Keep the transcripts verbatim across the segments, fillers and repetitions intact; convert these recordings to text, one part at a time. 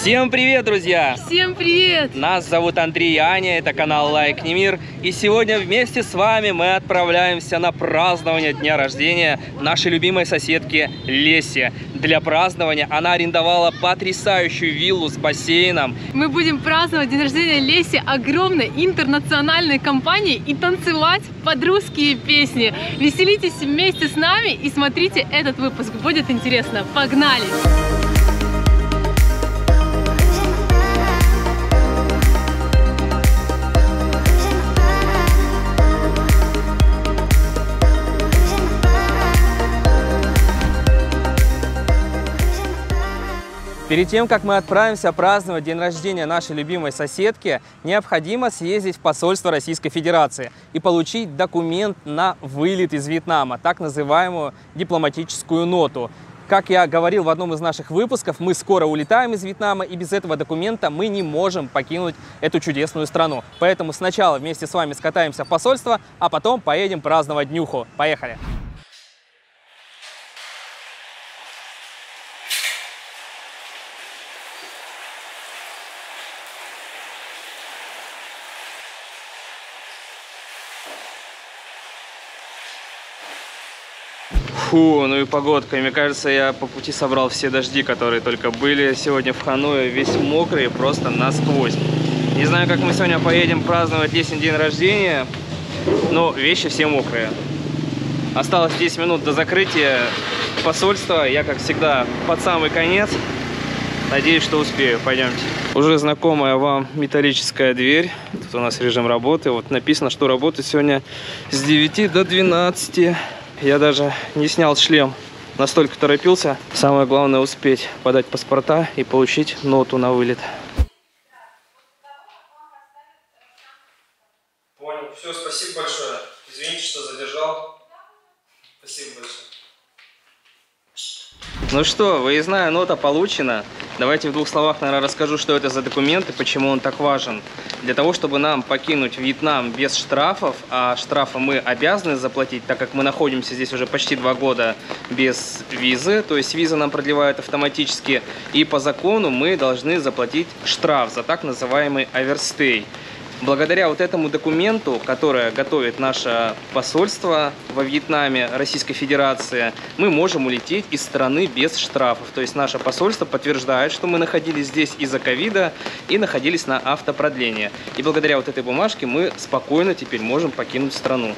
Всем привет, друзья! Всем привет! Нас зовут Андрей и Аня, это канал Лайк не мир. И сегодня вместе с вами мы отправляемся на празднование дня рождения нашей любимой соседки Леси. Для празднования она арендовала потрясающую виллу с бассейном. Мы будем праздновать день рождения Леси огромной интернациональной компании и танцевать под русские песни. Веселитесь вместе с нами и смотрите этот выпуск, будет интересно. Погнали! Перед тем, как мы отправимся праздновать день рождения нашей любимой соседки, необходимо съездить в посольство Российской Федерации и получить документ на вылет из Вьетнама, так называемую дипломатическую ноту. Как я говорил в одном из наших выпусков, мы скоро улетаем из Вьетнама, и без этого документа мы не можем покинуть эту чудесную страну. Поэтому сначала вместе с вами скатаемся в посольство, а потом поедем праздновать днюху. Поехали! Фу, ну и погодка. Мне кажется, я по пути собрал все дожди, которые только были сегодня в Ханое, весь мокрый, просто насквозь. Не знаю, как мы сегодня поедем праздновать Лесин день рождения, но вещи все мокрые. Осталось десять минут до закрытия посольства. Я, как всегда, под самый конец. Надеюсь, что успею. Пойдемте. Уже знакомая вам металлическая дверь. Тут у нас режим работы. Вот написано, что работает сегодня с девяти до двенадцати. Я даже не снял шлем, настолько торопился. Самое главное — успеть подать паспорта и получить ноту на вылет. Понял. Все, спасибо большое. Извините, что задержал. Спасибо большое. Ну что, выездная нота получена. Давайте в двух словах, наверное, расскажу, что это за документ и почему он так важен. Для того, чтобы нам покинуть Вьетнам без штрафов, а штрафы мы обязаны заплатить, так как мы находимся здесь уже почти два года без визы, то есть виза нам продлевают автоматически, и по закону мы должны заплатить штраф за так называемый оверстей. Благодаря вот этому документу, который готовит наше посольство во Вьетнаме, Российской Федерации, мы можем улететь из страны без штрафов. То есть наше посольство подтверждает, что мы находились здесь из-за ковида и находились на автопродлении. И благодаря вот этой бумажке мы спокойно теперь можем покинуть страну.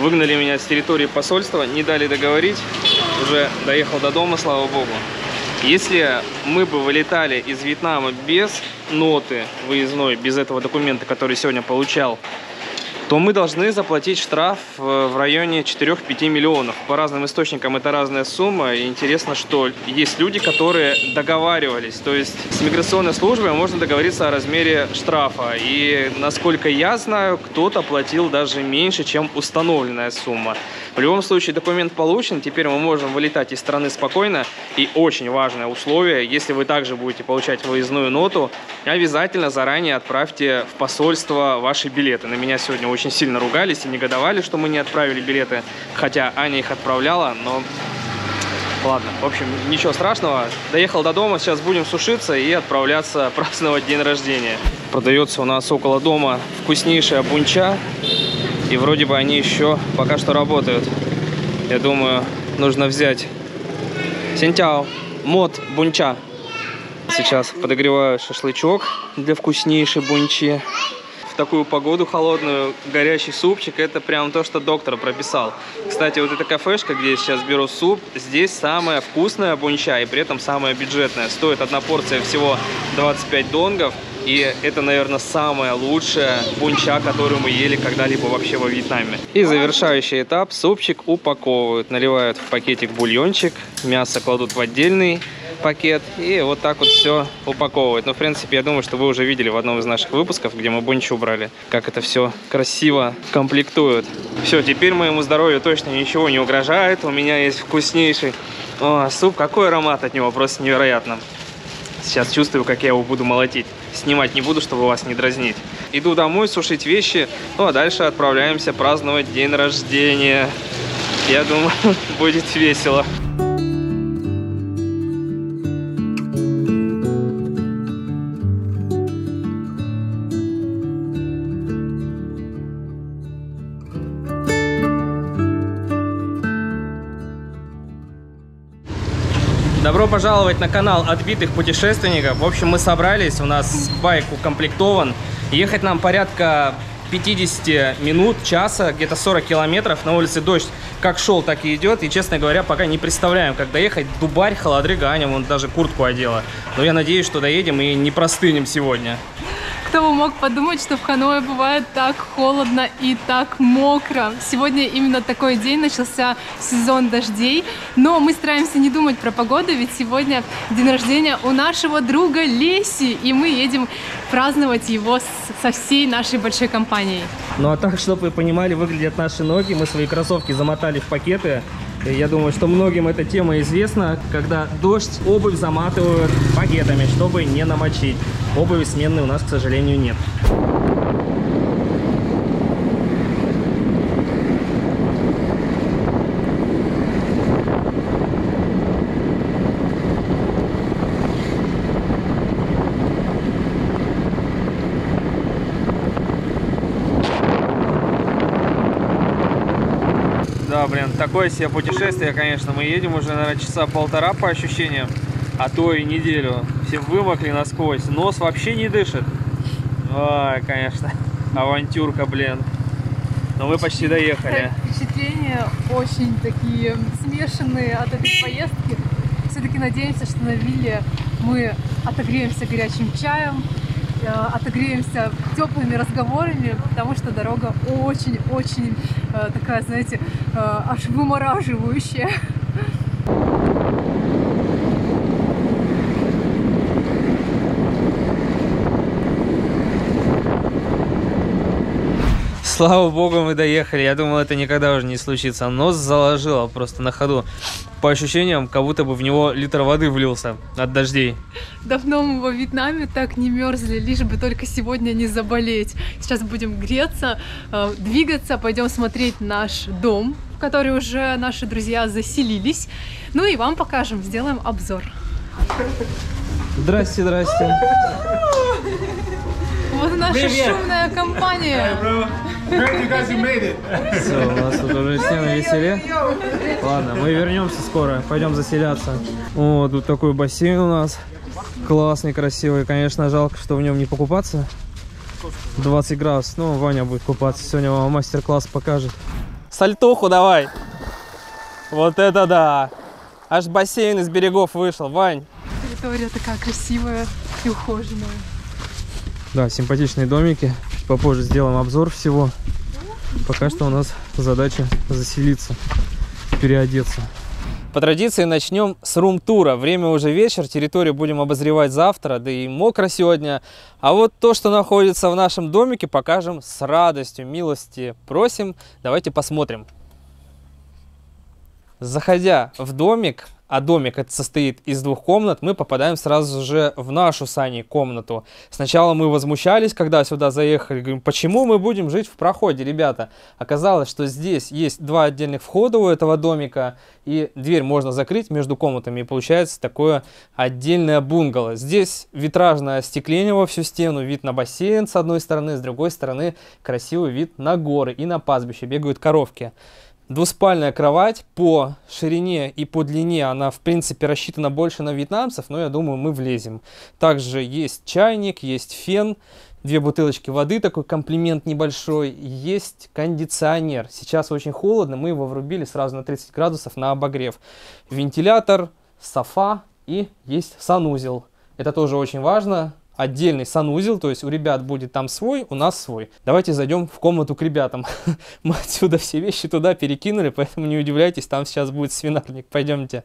Выгнали меня с территории посольства, не дали договорить, уже доехал до дома, слава богу. Если мы бы вылетали из Вьетнама без ноты выездной, без этого документа, который сегодня получал, то мы должны заплатить штраф в районе четырёх-пяти миллионов. По разным источникам это разная сумма. И интересно, что есть люди, которые договаривались. То есть с миграционной службой можно договориться о размере штрафа. И, насколько я знаю, кто-то платил даже меньше, чем установленная сумма. В любом случае, документ получен. Теперь мы можем вылетать из страны спокойно. И очень важное условие, если вы также будете получать выездную ноту, обязательно заранее отправьте в посольство ваши билеты. На меня сегодня очень очень сильно ругались и негодовали, что мы не отправили билеты, хотя Аня их отправляла, но ладно, в общем, ничего страшного. Доехал до дома, сейчас будем сушиться и отправляться праздновать день рождения. Продается у нас около дома вкуснейшая Бун Ча, и вроде бы они еще пока что работают. Я думаю, нужно взять. Синтяо, мод Бун Ча. Сейчас подогреваю шашлычок для вкуснейшей Бун Чи. Такую погоду холодную, горячий супчик — это прям то, что доктор прописал. Кстати, вот эта кафешка, где я сейчас беру суп, здесь самая вкусная Бун Ча и при этом самая бюджетная. Стоит одна порция всего двадцать пять донгов, и это, наверное, самая лучшая Бун Ча, которую мы ели когда-либо вообще во Вьетнаме. И завершающий этап — супчик упаковывают, наливают в пакетик бульончик, мясо кладут в отдельный пакет и вот так вот все упаковывают. Но, в принципе, я думаю, что вы уже видели в одном из наших выпусков, где мы Бун Чу брали, как это все красиво комплектуют. Все, теперь моему здоровью точно ничего не угрожает. У меня есть вкуснейший О, суп. Какой аромат от него, просто невероятно. Сейчас чувствую, как я его буду молотить. снимать не буду, чтобы вас не дразнить. Иду домой сушить вещи, ну а дальше отправляемся праздновать день рождения. Я думаю, будет весело. Добро пожаловать на канал отбитых путешественников. В общем, мы собрались, у нас байк укомплектован. Ехать нам порядка пятидесяти минут, часа, где-то сорок километров. На улице дождь как шел, так и идет. И, честно говоря, пока не представляем, как доехать. Дубарь, холодрыга, Аня вон даже куртку одела. Но я надеюсь, что доедем и не простынем сегодня. Кто бы мог подумать, что в Ханое бывает так холодно и так мокро. Сегодня именно такой день, начался сезон дождей. Но мы стараемся не думать про погоду, ведь сегодня день рождения у нашего друга Леси. И мы едем праздновать его со всей нашей большой компанией. Ну а так, чтобы вы понимали, выглядят наши ноги. Мы свои кроссовки замотали в пакеты. Я думаю, что многим эта тема известна, когда дождь, обувь заматывают пакетами, чтобы не намочить. Обуви сменной у нас, к сожалению, нет. Да, блин, такое себе путешествие, конечно. Мы едем уже, наверное, часа полтора по ощущениям, а то и неделю. Все вымокли насквозь, нос вообще не дышит. Ой, конечно, авантюрка, блин. Но вы почти доехали. Впечатления очень такие смешанные от этой поездки. Все-таки надеемся, что на вилле мы отогреемся горячим чаем, отогреемся теплыми разговорами, потому что дорога очень-очень такая, знаете, аж вымораживающая. Слава богу, мы доехали. Я думал, это никогда уже не случится. Нос заложило просто на ходу. По ощущениям, как будто бы в него литр воды влился от дождей. Давно мы во Вьетнаме так не мерзли, лишь бы только сегодня не заболеть. Сейчас будем греться, двигаться, пойдем смотреть наш дом, в который уже наши друзья заселились. Ну и вам покажем, сделаем обзор. Здрасте, здрасте. Вот наша Привет. шумная компания. Все, у нас тут уже все на веселе. Ладно, мы вернемся скоро, пойдем заселяться. О, тут такой бассейн у нас. Классный, красивый. Конечно, жалко, что в нем не покупаться. двадцать градусов. Ну, Ваня будет купаться. Сегодня вам мастер-класс покажет. Сальтуху давай. Вот это да. Аж бассейн из берегов вышел, Вань. Территория такая красивая и ухоженная. Да, симпатичные домики. Попозже сделаем обзор всего. Пока что у нас задача заселиться, переодеться. По традиции начнем с рум-тура. Время уже вечер, территорию будем обозревать завтра, да и мокро сегодня. А вот то, что находится в нашем домике, покажем с радостью, милости просим. Давайте посмотрим. Заходя в домик, а домик это состоит из двух комнат, мы попадаем сразу же в нашу с Аней комнату. Сначала мы возмущались, когда сюда заехали, говорим, почему мы будем жить в проходе, ребята. Оказалось, что здесь есть два отдельных входа у этого домика, и дверь можно закрыть между комнатами, и получается такое отдельное бунгало. Здесь витражное остекление во всю стену, вид на бассейн с одной стороны, с другой стороны красивый вид на горы и на пастбище, бегают коровки. Двуспальная кровать по ширине и по длине, она в принципе рассчитана больше на вьетнамцев, но я думаю, мы влезем. Также есть чайник, есть фен, две бутылочки воды, такой комплимент небольшой, есть кондиционер. Сейчас очень холодно, мы его врубили сразу на тридцать градусов на обогрев. Вентилятор, софа и есть санузел. Это тоже очень важно. Отдельный санузел, то есть у ребят будет там свой, у нас свой. Давайте зайдем в комнату к ребятам. Мы отсюда все вещи туда перекинули, поэтому не удивляйтесь, там сейчас будет свинарник. Пойдемте.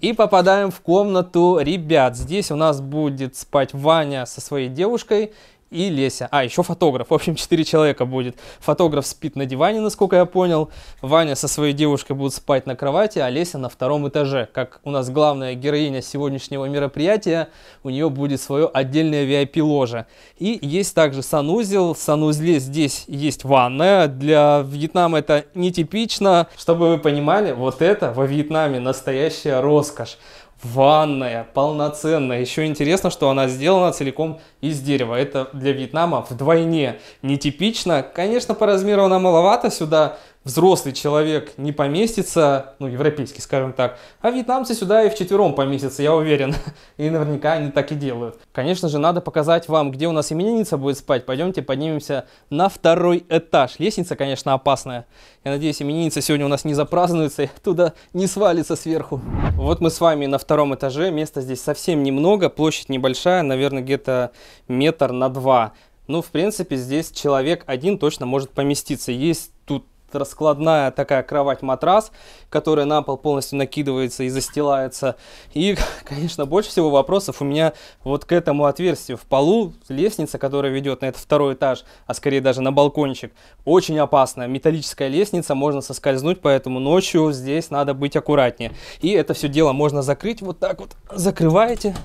И попадаем в комнату ребят. Здесь у нас будет спать Ваня со своей девушкой. и Леся. А, еще фотограф. В общем, четыре человека будет. Фотограф спит на диване, насколько я понял. Ваня со своей девушкой будут спать на кровати, а Леся на втором этаже. Как у нас главная героиня сегодняшнего мероприятия, у нее будет свое отдельное ви ай пи-ложе. И есть также санузел. В санузле здесь есть ванная. Для Вьетнама это нетипично. Чтобы вы понимали, вот это во Вьетнаме настоящая роскошь. Ванная, полноценная. Еще интересно, что она сделана целиком из дерева. Это для Вьетнама вдвойне нетипично. Конечно, по размеру она маловато. Сюда взрослый человек не поместится, ну, европейский, скажем так. А вьетнамцы сюда и вчетвером поместятся, я уверен. И наверняка они так и делают. Конечно же, надо показать вам, где у нас именинница будет спать. Пойдемте поднимемся на второй этаж. Лестница, конечно, опасная. Я надеюсь, именинница сегодня у нас не запразднуется и оттуда не свалится сверху. Вот мы с вами на втором этаже. Места здесь совсем немного. Площадь небольшая, наверное, где-то метр на два. Ну, в принципе, здесь человек один точно может поместиться. Есть тут раскладная такая кровать-матрас, которая на пол полностью накидывается и застилается. И, конечно, больше всего вопросов у меня вот к этому отверстию в полу. Лестница, которая ведет на этот второй этаж, а скорее даже на балкончик, очень опасная. Металлическая лестница, можно соскользнуть, поэтому ночью здесь надо быть аккуратнее. И это все дело можно закрыть вот так вот. Закрываете.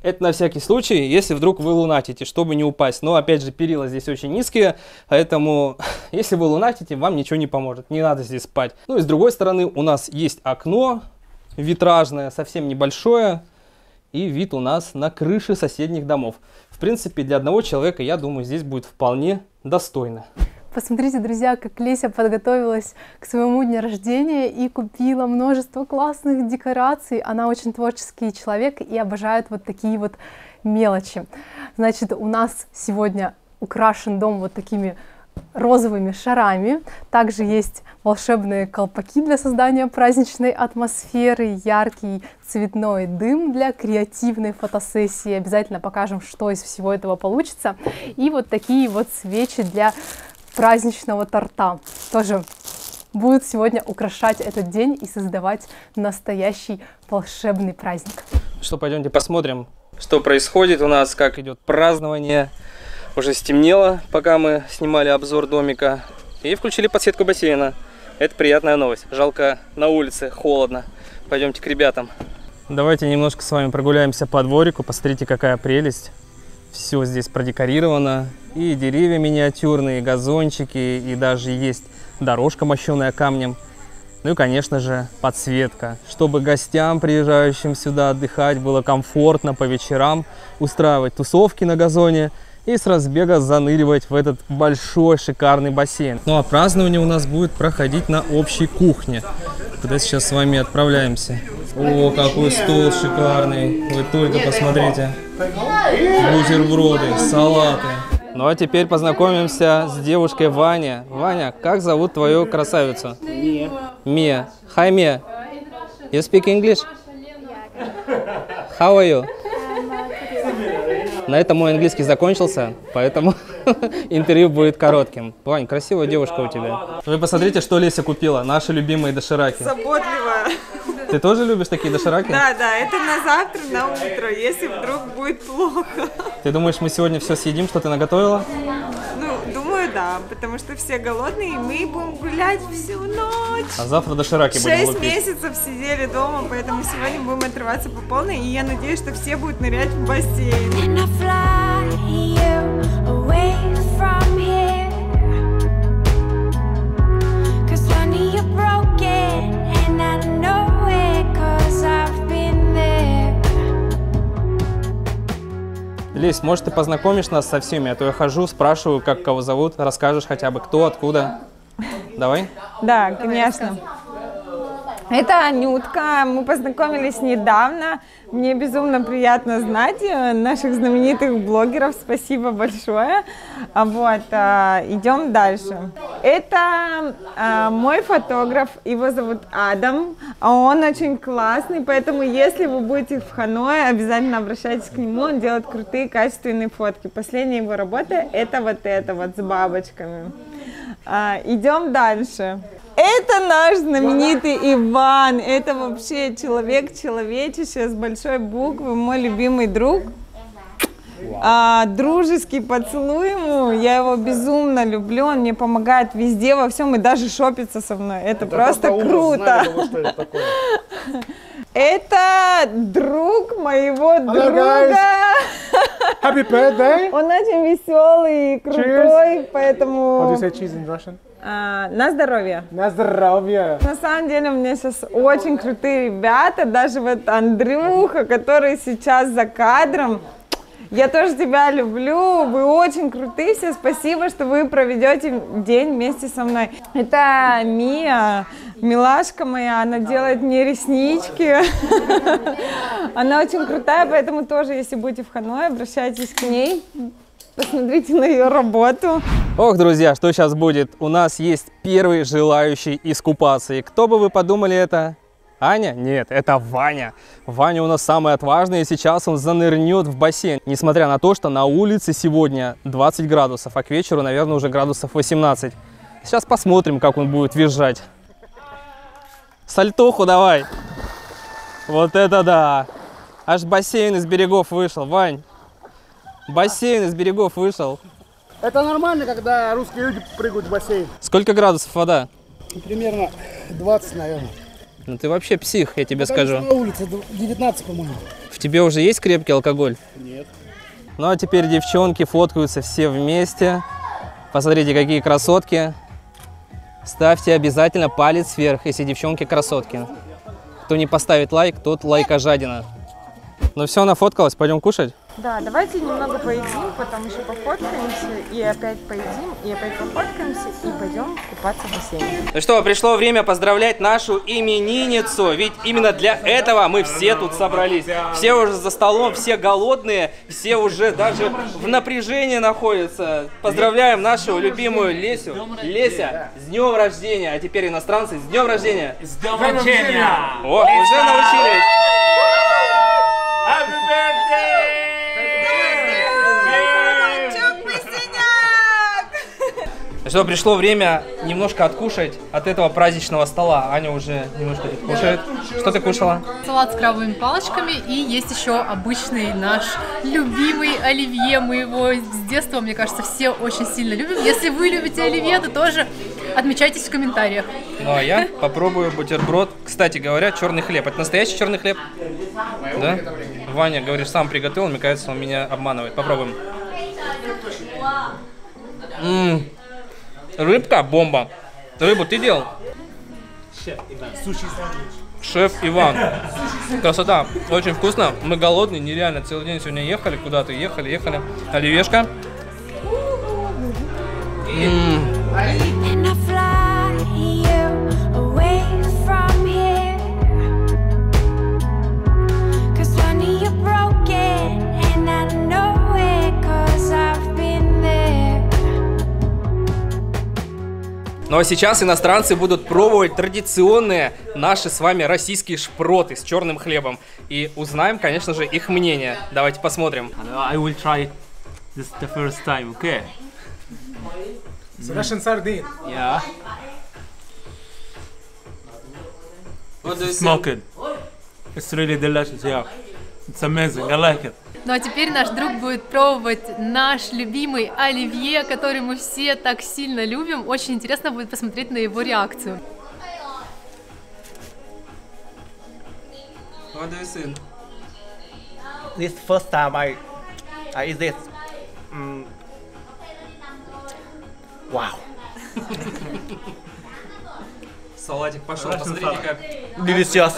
Это на всякий случай, если вдруг вы лунатите, чтобы не упасть. Но, опять же, перила здесь очень низкие, поэтому, если вы лунатите, вам ничего не поможет. Не надо здесь спать. Ну и с другой стороны, у нас есть окно витражное, совсем небольшое. И вид у нас на крыши соседних домов. В принципе, для одного человека, я думаю, здесь будет вполне достойно. Посмотрите, друзья, как Леся подготовилась к своему дню рождения и купила множество классных декораций. Она очень творческий человек и обожает вот такие вот мелочи. Значит, у нас сегодня украшен дом вот такими розовыми шарами. Также есть волшебные колпаки для создания праздничной атмосферы, яркий цветной дым для креативной фотосессии. Обязательно покажем, что из всего этого получится. И вот такие вот свечи для праздничного торта тоже будут сегодня украшать этот день и создавать настоящий волшебный праздник. Что, пойдемте посмотрим, что происходит у нас, как идет празднование. Уже стемнело, пока мы снимали обзор домика, и включили подсветку бассейна. Это приятная новость. Жалко, на улице холодно. Пойдемте к ребятам. Давайте немножко с вами прогуляемся по дворику. Посмотрите, какая прелесть. Все здесь продекорировано. И деревья миниатюрные, и газончики, и даже есть дорожка, мощенная камнем. Ну и, конечно же, подсветка. Чтобы гостям, приезжающим сюда отдыхать, было комфортно по вечерам устраивать тусовки на газоне и с разбега заныривать в этот большой шикарный бассейн. Ну а празднование у нас будет проходить на общей кухне, куда сейчас с вами отправляемся. О, какой стол шикарный! Вы только посмотрите. Бутерброды, салаты. Ну а теперь познакомимся с девушкой Ваня. Ваня, как зовут твою красавицу? Мия. Мия. Hi, Mia. You speak English? How are you? На этом мой английский закончился, поэтому интервью будет коротким. Вань, красивая девушка у тебя. Вы посмотрите, что Леся купила. Наши любимые дошираки. Заботливая. Ты тоже любишь такие дошираки? Да, да, это на завтра, на утро, если вдруг будет плохо. Ты думаешь, мы сегодня все съедим, что ты наготовила? Ну, думаю, да, потому что все голодные, и мы будем гулять всю ночь. А завтра дошираки будем лупить. Шесть месяцев сидели дома, поэтому сегодня будем отрываться по полной, и я надеюсь, что все будут нырять в бассейн. Лесь, может, ты познакомишь нас со всеми, а то я хожу, спрашиваю, как кого зовут, расскажешь хотя бы кто, откуда. Давай? Да, конечно. Это Анютка, мы познакомились недавно, мне безумно приятно знать наших знаменитых блогеров, спасибо большое. Вот, идем дальше. Это мой фотограф, его зовут Адам, он очень классный, поэтому если вы будете в Ханое, обязательно обращайтесь к нему, он делает крутые качественные фотки. Последняя его работа это вот это вот с бабочками. Идем дальше. Это наш знаменитый Иван, это вообще человек-человечище с большой буквы, мой любимый друг. а, дружеский поцелуй ему. Я его безумно люблю, он мне помогает везде, во всем и даже шопится со мной. Это, это просто, просто круто. Знали, это друг моего Hello, друга. Guys. Happy birthday. Он очень веселый и крутой, cheers. Поэтому... How do you say cheese in Russian? А, на здоровье. На здоровье. На самом деле у меня сейчас очень крутые ребята, даже вот Андрюха, который сейчас за кадром. Я тоже тебя люблю, вы очень крутые все, спасибо, что вы проведете день вместе со мной. Это Мия, милашка моя, она делает мне реснички. Она очень крутая, поэтому тоже, если будете в Ханой, обращайтесь к ней. Посмотрите на ее работу. Ох, друзья, что сейчас будет? У нас есть первый желающий искупаться. И кто бы вы подумали, это Аня? Нет, это Ваня. Ваня у нас самый отважный, и сейчас он занырнет в бассейн. Несмотря на то, что на улице сегодня двадцать градусов, а к вечеру, наверное, уже градусов восемнадцать. Сейчас посмотрим, как он будет визжать. Сальтоху давай. Вот это да. Аж бассейн из берегов вышел, Вань. Бассейн из берегов вышел. Это нормально, когда русские люди прыгают в бассейн. Сколько градусов вода? Примерно двадцать, наверное. Ну ты вообще псих, я тебе скажу. На улице девятнадцать, по-моему. В тебе уже есть крепкий алкоголь? Нет. Ну а теперь девчонки фоткаются все вместе. Посмотрите, какие красотки. Ставьте обязательно палец вверх, если девчонки красотки. Кто не поставит лайк, тот лайка жадина. Ну все, нафоткалась, пойдем кушать? Да, давайте немного поедим, потом еще пофоткаемся, и опять поедим, и опять пофоткаемся, и пойдем купаться в бассейне. Ну что, пришло время поздравлять нашу именинницу, ведь именно для этого мы все тут собрались. Все уже за столом, все голодные, все уже даже в напряжении находятся. Поздравляем нашу любимую Лесю. Леся, с днем рождения, а теперь иностранцы, с днем рождения. С днем рождения! О, уже научились. Happy birthday! Что, пришло время немножко откушать от этого праздничного стола. Аня уже немножко тут кушает. Что ты кушала? Салат с крабовыми палочками, и есть еще обычный наш любимый оливье. Мы его с детства, мне кажется, все очень сильно любим. Если вы любите оливье, то тоже отмечайтесь в комментариях. Ну а я попробую бутерброд. Кстати говоря, черный хлеб. Это настоящий черный хлеб? Да? Ваня, говоришь, сам приготовил, мне кажется, он меня обманывает. Попробуем. Ммм. Рыбка бомба. Рыбу ты делал? Шеф Иван. Шеф Иван. Красота. Очень вкусно. Мы голодные, нереально. Целый день сегодня ехали куда-то, ехали, ехали. Оливешка. Ну а сейчас иностранцы будут пробовать традиционные наши с вами российские шпроты с черным хлебом. И узнаем, конечно же, их мнение. Давайте посмотрим. I will try this the first time, okay? Russian sardine. Yeah. It's smoking. It's really delicious, yeah. It's amazing, I like it. Ну а теперь наш друг будет пробовать наш любимый оливье, который мы все так сильно любим. Очень интересно будет посмотреть на его реакцию. What do you think? This first time I, I eat this. Mm. Wow. Салатик пошел. Посмотрите, как. Delicious.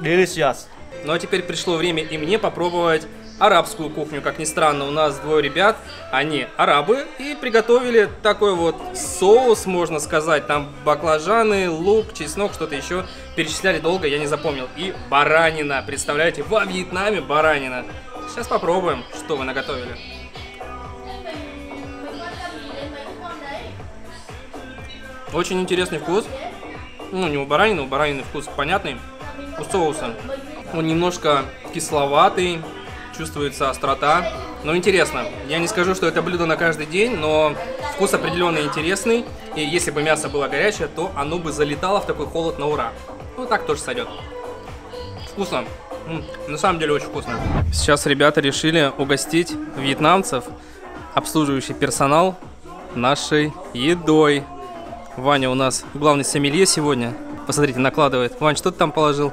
Delicious. Ну а теперь пришло время и мне попробовать арабскую кухню. Как ни странно, у нас двое ребят, они арабы, и приготовили такой вот соус, можно сказать. Там баклажаны, лук, чеснок, что-то еще. Перечисляли долго, я не запомнил. И баранина, представляете, во Вьетнаме баранина. Сейчас попробуем, что вы наготовили. Очень интересный вкус. Ну, не у баранины, у баранины вкус понятный. У соуса. Он немножко кисловатый, чувствуется острота, но интересно. Я не скажу, что это блюдо на каждый день, но вкус определенно интересный. И если бы мясо было горячее, то оно бы залетало в такой холод на ура. Ну так тоже сойдет. Вкусно. На самом деле очень вкусно. Сейчас ребята решили угостить вьетнамцев, обслуживающий персонал, нашей едой. Ваня у нас главный сомелье сегодня. Посмотрите, накладывает. Вань, что ты там положил?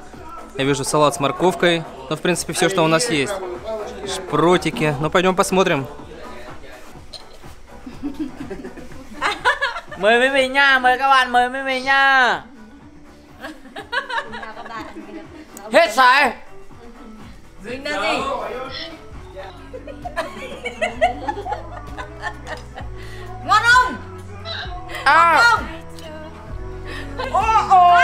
Я вижу салат с морковкой. Ну, в принципе, все, что у нас есть. Шпротики. Ну, пойдем посмотрим. Mời với mình nha, mời các bạn, mời với mình nha. Hết sảy. Dính ra đi. Ngon không? À. Ngon không? Oh, oh.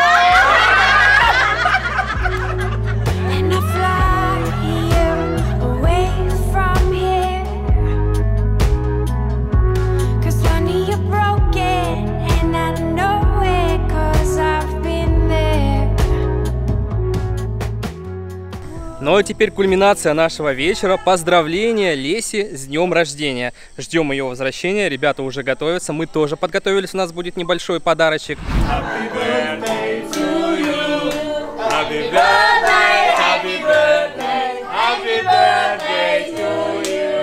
Ну а теперь кульминация нашего вечера. Поздравления Лесе с днем рождения. Ждем ее возвращения. Ребята уже готовятся. Мы тоже подготовились. У нас будет небольшой подарочек. Happy birthday to you. Happy birthday, happy birthday, happy birthday to you.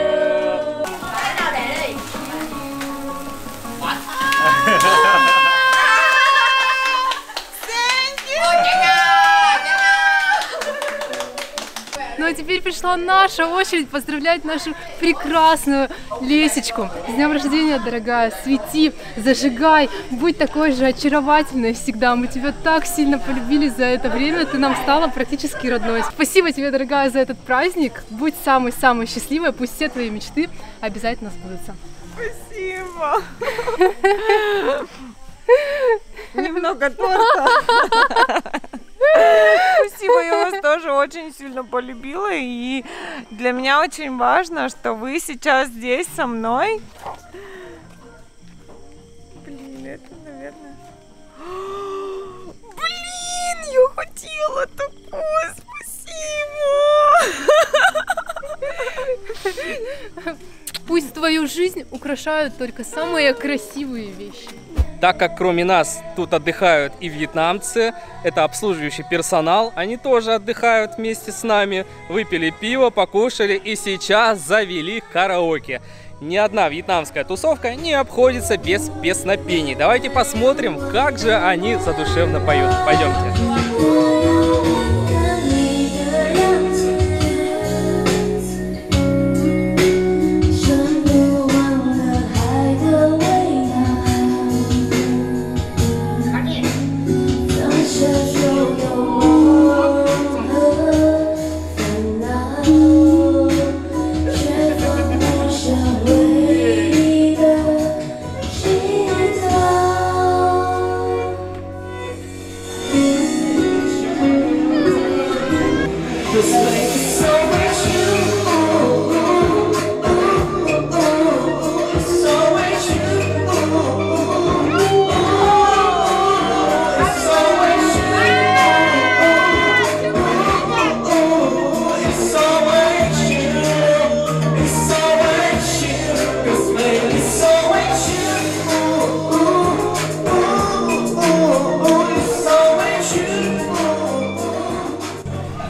Thank you. Ну а теперь пришла наша очередь поздравлять нашу прекрасную Лесечку. С днем рождения, дорогая, свети, зажигай, будь такой же очаровательной всегда. Мы тебя так сильно полюбили за это время, ты нам стала практически родной. Спасибо тебе, дорогая, за этот праздник. Будь самой-самой счастливой, пусть все твои мечты обязательно сбудутся. Спасибо. Немного торта. Спасибо, я вас тоже очень сильно полюбила, и для меня очень важно, что вы сейчас здесь со мной. Блин, это, наверное... Блин, я хотела такое, спасибо! Пусть твою жизнь украшают только самые красивые вещи. Так как кроме нас тут отдыхают и вьетнамцы, это обслуживающий персонал, они тоже отдыхают вместе с нами, выпили пиво, покушали и сейчас завели караоке. Ни одна вьетнамская тусовка не обходится без песнопений. Давайте посмотрим, как же они задушевно поют. Пойдемте.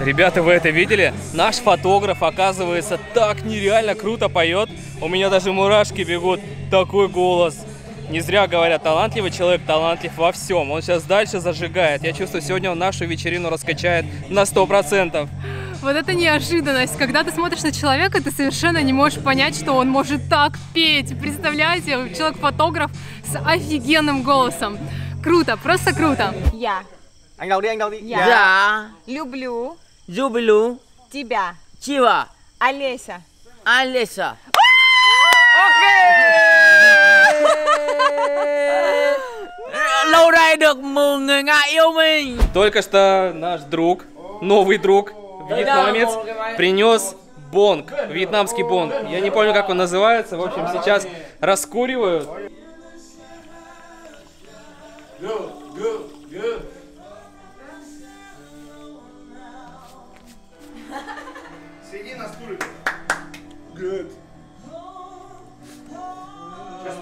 Ребята, вы это видели? Наш фотограф, оказывается, так нереально круто поет. У меня даже мурашки бегут. Такой голос. Не зря говорят, талантливый человек талантлив во всем. Он сейчас дальше зажигает. Я чувствую, сегодня он нашу вечерину раскачает на сто процентов. Вот это неожиданность. Когда ты смотришь на человека, ты совершенно не можешь понять, что он может так петь. Представляете, человек-фотограф с офигенным голосом. Круто, просто круто. Я. Я. Люблю. Люблю тебя. Чего? Олеся. Олеся. Только что наш друг, новый друг, вьетнамец, принес бонг, вьетнамский бонг. Я не помню, как он называется. В общем, сейчас раскуривают. Good. Сейчас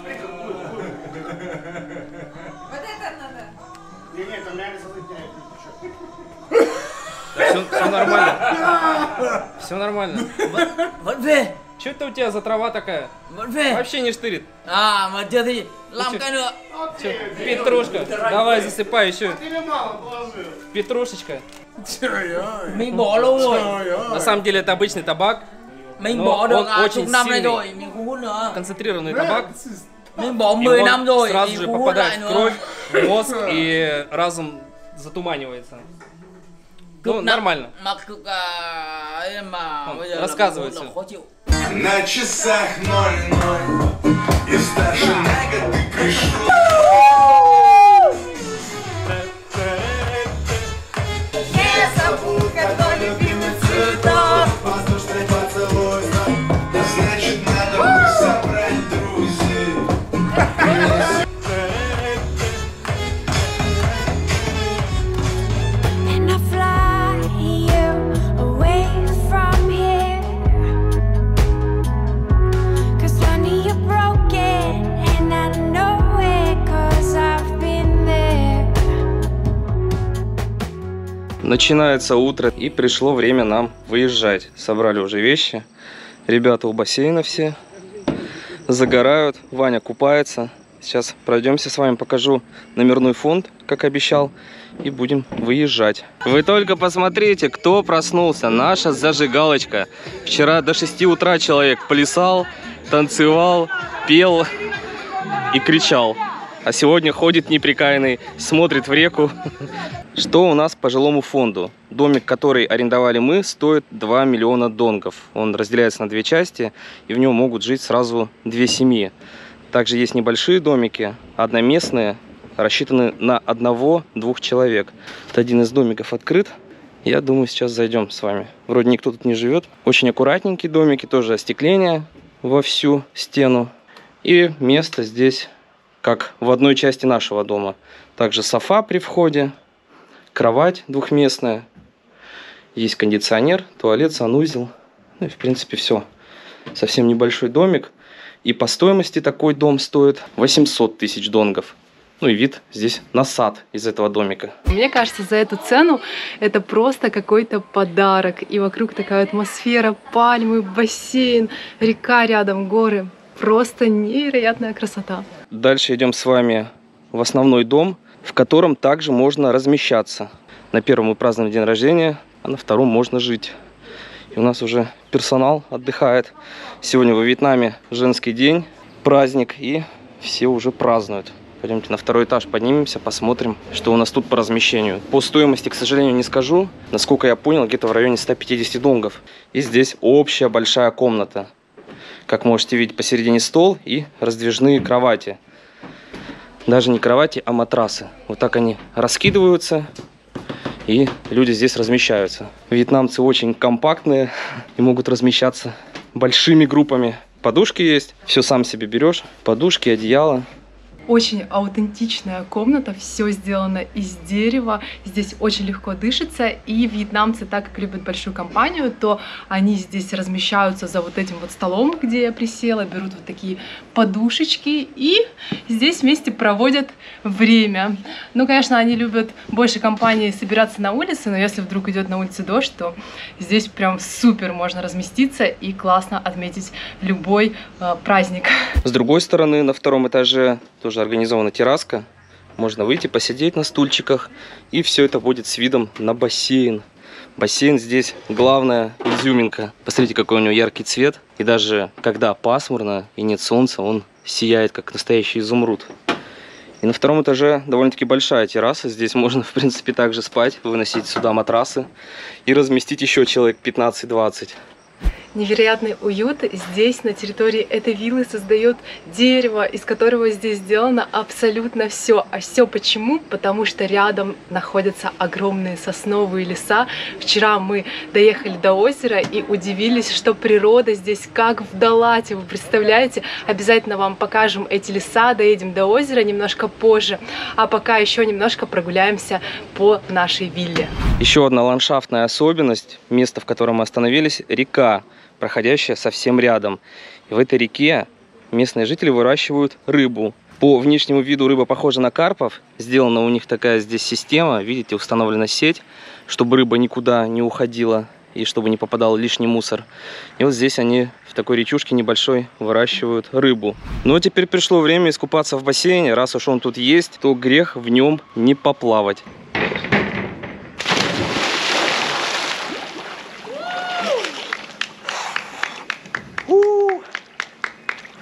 прикол будет. Вот это надо. Нет, нет, там реально создать. Все, все нормально. Все нормально. Че это у тебя за трава такая? Вообще не штырит. А, вот ты. Петрушка. Давай засыпай еще. Петрушечка. На самом деле это обычный табак. Но он очень сильный. Концентрированный табак. Его сразу же попадает в кровь, мозг и разум затуманивается. Ну, нормально. Рассказывайте. На часах ноль ноль. И старше на год ты пришел. Не забудь, как твой любимый цветок. Воздушный поцелуй. Да значит, надо бы собрать друзей. Начинается утро, и пришло время нам выезжать. Собрали уже вещи. Ребята у бассейна все загорают. Ваня купается. Сейчас пройдемся с вами, покажу номерной фонд, как обещал, и будем выезжать. Вы только посмотрите, кто проснулся. Наша зажигалочка. Вчера до шести утра человек плясал, танцевал, пел и кричал. А сегодня ходит неприкаянный, смотрит в реку. Что у нас по жилому фонду? Домик, который арендовали мы, стоит два миллиона донгов. Он разделяется на две части, и в нем могут жить сразу две семьи. Также есть небольшие домики, одноместные, рассчитаны на одного-двух человек. Вот один из домиков открыт. Я думаю, сейчас зайдем с вами. Вроде никто тут не живет. Очень аккуратненькие домики, тоже остекление во всю стену. И место здесь... как в одной части нашего дома. Также софа при входе, кровать двухместная, есть кондиционер, туалет, санузел. Ну и в принципе все. Совсем небольшой домик. И по стоимости такой дом стоит восемьсот тысяч донгов. Ну и вид здесь на сад из этого домика. Мне кажется, за эту цену это просто какой-то подарок. И вокруг такая атмосфера, пальмы, бассейн, река рядом, горы. Просто невероятная красота. Дальше идем с вами в основной дом, в котором также можно размещаться. На первом мы празднуем день рождения, а на втором можно жить. И у нас уже персонал отдыхает. Сегодня во Вьетнаме женский день, праздник, и все уже празднуют. Пойдемте на второй этаж поднимемся, посмотрим, что у нас тут по размещению. По стоимости, к сожалению, не скажу. Насколько я понял, где-то в районе ста пятидесяти донгов. И здесь общая большая комната. Как можете видеть, посередине стол и раздвижные кровати. Даже не кровати, а матрасы. Вот так они раскидываются, и люди здесь размещаются. Вьетнамцы очень компактные и могут размещаться большими группами. Подушки есть, все сам себе берешь. Подушки, одеяло. Очень аутентичная комната, все сделано из дерева, здесь очень легко дышится, и вьетнамцы, так как любят большую компанию, то они здесь размещаются за вот этим вот столом, где я присела, берут вот такие подушечки и здесь вместе проводят время. Ну, конечно, они любят больше компании собираться на улице, но если вдруг идет на улице дождь, то здесь прям супер можно разместиться и классно отметить любой э, праздник. С другой стороны, на втором этаже тоже организована терраска, можно выйти посидеть на стульчиках, и все это будет с видом на бассейн. Бассейн здесь главная изюминка. Посмотрите, какой у него яркий цвет, и даже когда пасмурно и нет солнца, он сияет как настоящий изумруд. И на втором этаже довольно-таки большая терраса, здесь можно в принципе также спать, выносить сюда матрасы и разместить еще человек пятнадцать-двадцать. Невероятный уют здесь, на территории этой виллы, создает дерево, из которого здесь сделано абсолютно все. А все почему? Потому что рядом находятся огромные сосновые леса. Вчера мы доехали до озера и удивились, что природа здесь как в Далате, вы представляете? Обязательно вам покажем эти леса, доедем до озера немножко позже. А пока еще немножко прогуляемся по нашей вилле. Еще одна ландшафтная особенность, место, в котором мы остановились, река, проходящая совсем рядом. И в этой реке местные жители выращивают рыбу. По внешнему виду рыба похожа на карпов. Сделана у них такая здесь система. Видите, установлена сеть. чтобы рыба никуда не уходила и чтобы не попадал лишний мусор. И вот здесь они в такой речушке небольшой выращивают рыбу. Ну а теперь пришло время искупаться в бассейне. Раз уж он тут есть, то грех в нем не поплавать.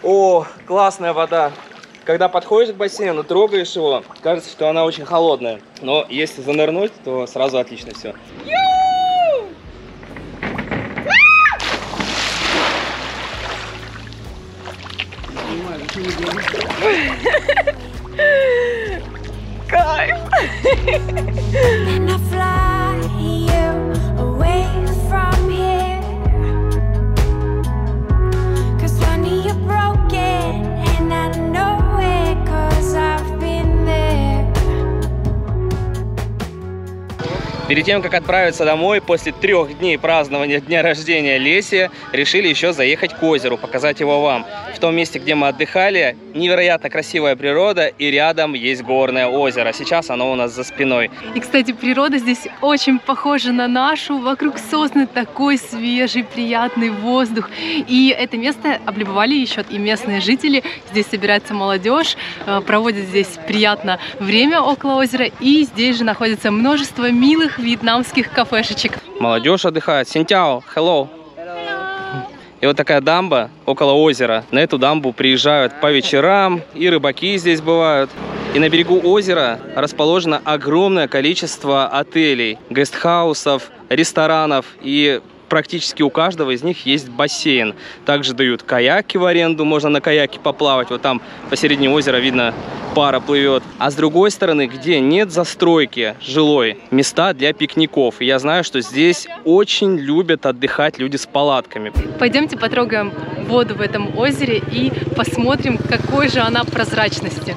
О, классная вода. Когда подходишь к бассейну, трогаешь его, кажется, что она очень холодная. Но если занырнуть, то сразу отлично все. Кайф! Перед тем, как отправиться домой, после трех дней празднования дня рождения Леси, решили еще заехать к озеру, показать его вам. В том месте, где мы отдыхали, невероятно красивая природа, и рядом есть горное озеро. Сейчас оно у нас за спиной. И, кстати, природа здесь очень похожа на нашу. Вокруг сосны такой свежий, приятный воздух. И это место облюбовали еще и местные жители. Здесь собирается молодежь, проводит здесь приятно время около озера. И здесь же находится множество милых вьетнамских кафешечек. Молодежь отдыхает. Синтяо, hello. И вот такая дамба около озера. На эту дамбу приезжают по вечерам, и рыбаки здесь бывают. И на берегу озера расположено огромное количество отелей, гестхаусов, ресторанов. И практически у каждого из них есть бассейн. Также дают каяки в аренду, можно на каяке поплавать. Вот там посередине озера видно, пара плывет. А с другой стороны, где нет застройки жилой, места для пикников. И я знаю, что здесь очень любят отдыхать люди с палатками. Пойдемте потрогаем воду в этом озере и посмотрим, какой же она прозрачности.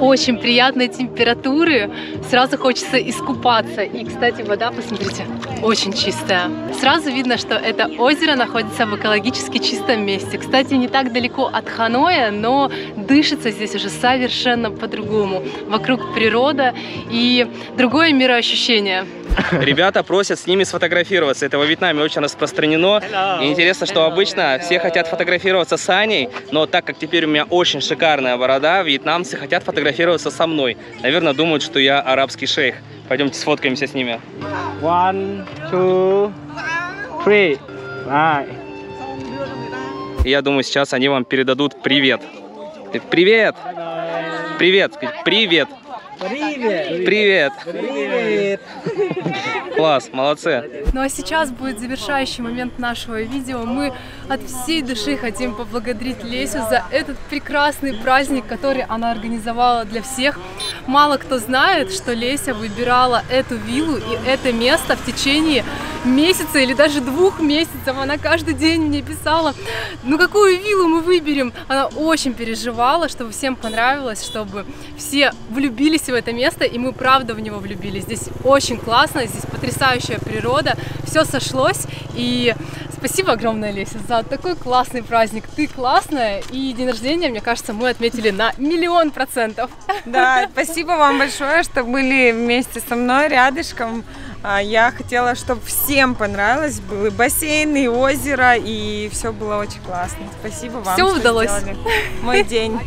Очень приятной температуры, сразу хочется искупаться. И, кстати, вода, посмотрите, очень чистая. Сразу видно, что это озеро находится в экологически чистом месте. Кстати, не так далеко от Ханоя, но дышится здесь уже совершенно по-другому. Вокруг природа и другое мироощущение. Ребята просят с ними сфотографироваться. Это во Вьетнаме очень распространено. И интересно, что обычно все хотят фотографироваться с Аней, но так как теперь у меня очень шикарная борода, вьетнамцы хотят фотографироваться со мной. Наверное, думают, что я арабский шейх. Пойдемте сфоткаемся с ними. One, two, three. Right. Я думаю, сейчас они вам передадут привет. Привет! Привет! Привет! Привет! Привет! Привет! Класс, молодцы! Ну а сейчас будет завершающий момент нашего видео. Мы от всей души хотим поблагодарить Лесю за этот прекрасный праздник, который она организовала для всех. Мало кто знает, что Леся выбирала эту виллу и это место в течение месяца или даже двух месяцев. Она каждый день мне писала, ну какую виллу мы выберем. Она очень переживала, чтобы всем понравилось, чтобы все влюбились в это место, и мы правда в него влюбились. Здесь очень классно, здесь потрясающая природа, все сошлось. И спасибо огромное, Леся, за такой классный праздник. Ты классная, и день рождения, мне кажется, мы отметили на миллион процентов. Да, спасибо вам большое, что были вместе со мной рядышком. Я хотела, чтобы всем понравилось, был и бассейн, и озеро, и все было очень классно. Спасибо вам, все удалось. Мой день.